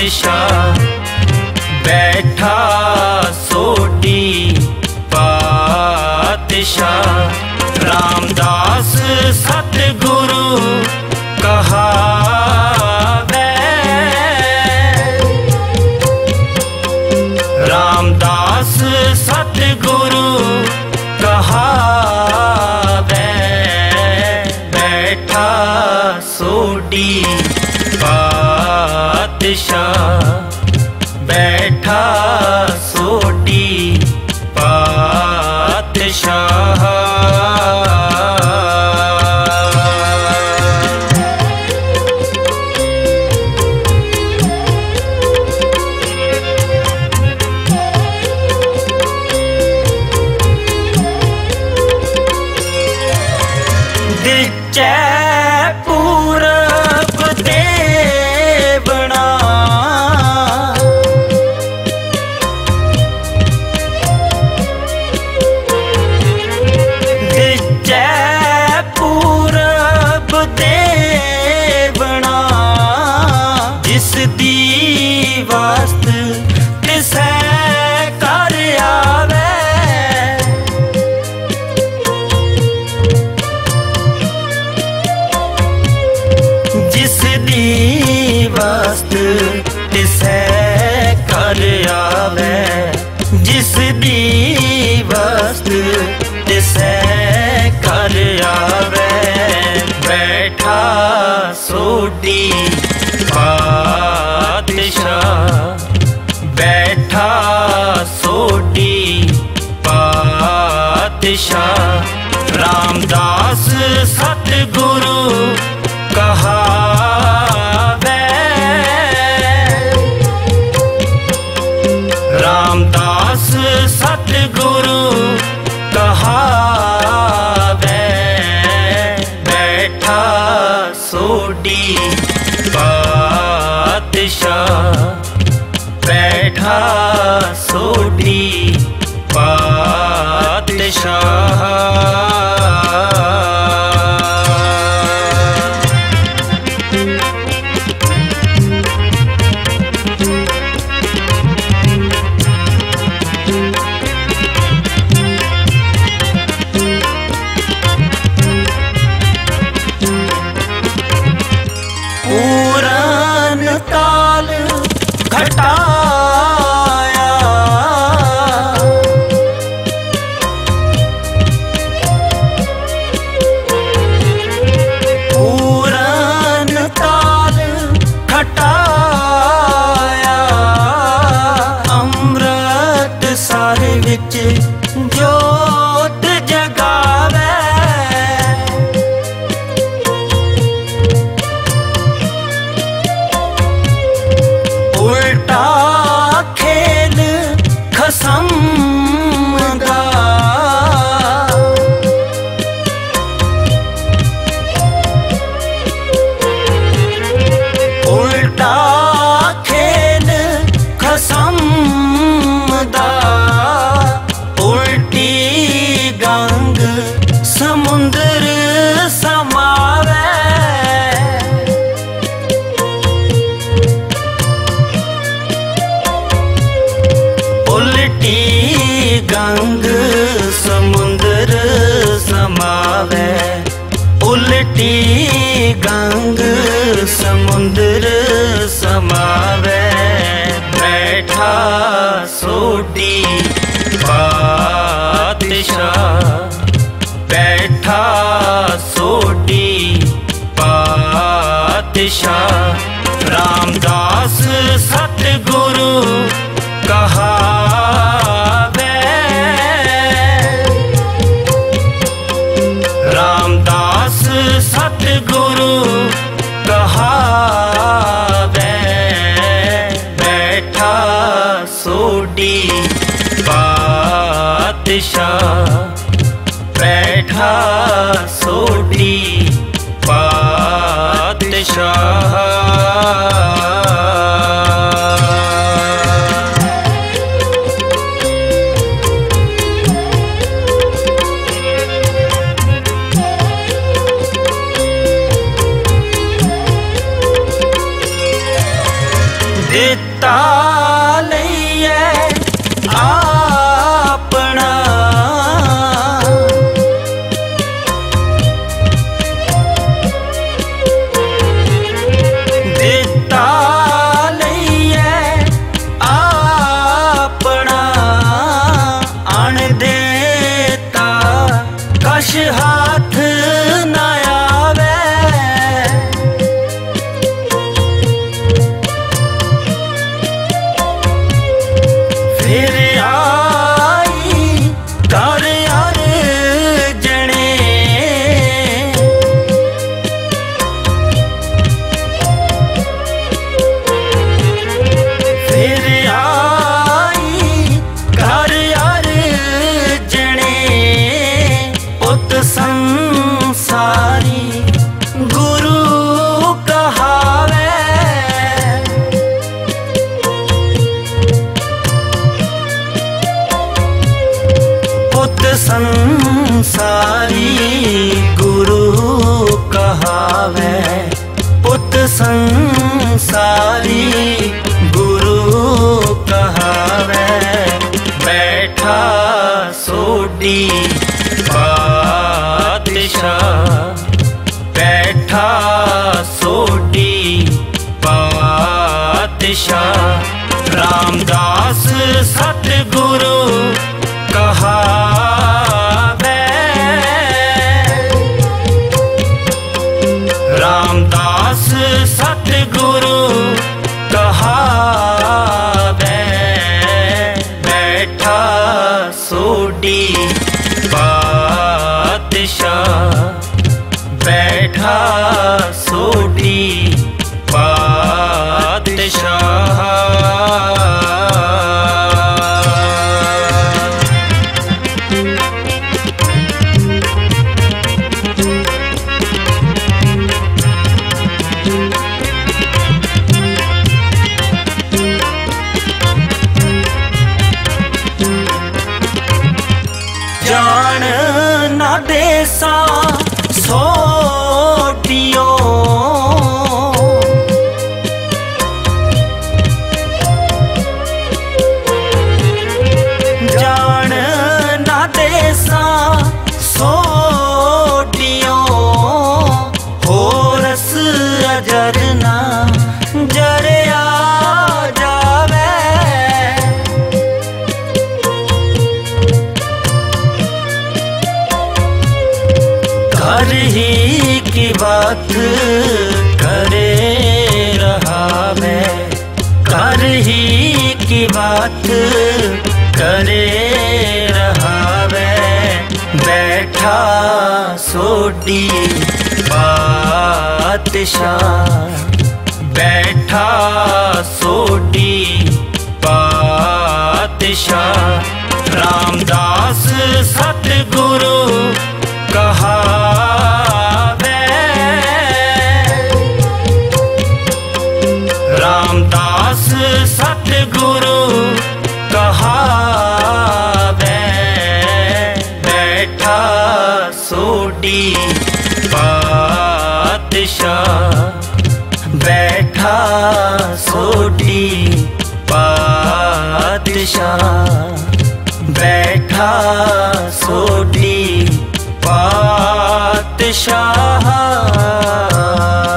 पातशाह बैठा सोढी पातशाह। रामदास सतगुरु कहावे, रामदास सतगुरु कहावे, बैठा सोढी पातशाह, बैठा सोढी पातशाह। दिलचै पूरब देवना, दिलचै पूरब देवना, जिस दी वास्त तिसै कर आवे। जिस दी वस्तु तिसे कर आवे, बैठा सोढी पातशाह, बैठा सोढी पातशाह। रामदास सतगुरु कहावे, रामदास सतगुरु कहावे, बैठा सोढी पातशाह, बैठा सोढी पातशाह। जोत जगावे, उल्टा खेल खसम दा, उल्टा खेल खसम दा, समुंदर समावे। उल्टी गंग समुंदर समावे, उल्टी गंग समुंदर समावे, बैठा सोढी पातशाह, बैठा सोढी पातशाह। रामदास सतगुरु कहावे, रामदास सतगुरु कहावे, बैठा सोढी पातशाह, बैठा सोढी पातशाह। दिता लईए आपना, दिता लईए आपना, अण देता कश हाथ ना आवे। फिर आई घर हर जने, फिर आई घर हर जने, उत संसारी गुरु कहावे। उत संसारी गुरु कहावे, उत संसारी गुरु कहावे। बैठा सोढी पातशाह, बैठा सोढी पातशाह, रामदास सतगुरु कहावे। रामदास सतगुरु कहावे, बैठा सोढी पातशाह, बैठा सोढी पातशाह। जान ना देसा सोटियो, जान ना देसा सोटियो, होरस अजरना जरिया जावे। घर ही की बात करे रहावे, घर ही की बात करे रहावे। बैठा सोढी पातशाह, बैठा सोढी पातशाह, रामदास सतगुरु कहावे। रामदास सतगुरु कहावे, बैठा सोढी पातशाह, बैठा सोढी पातशाह, बैठा सोढी पातशाह।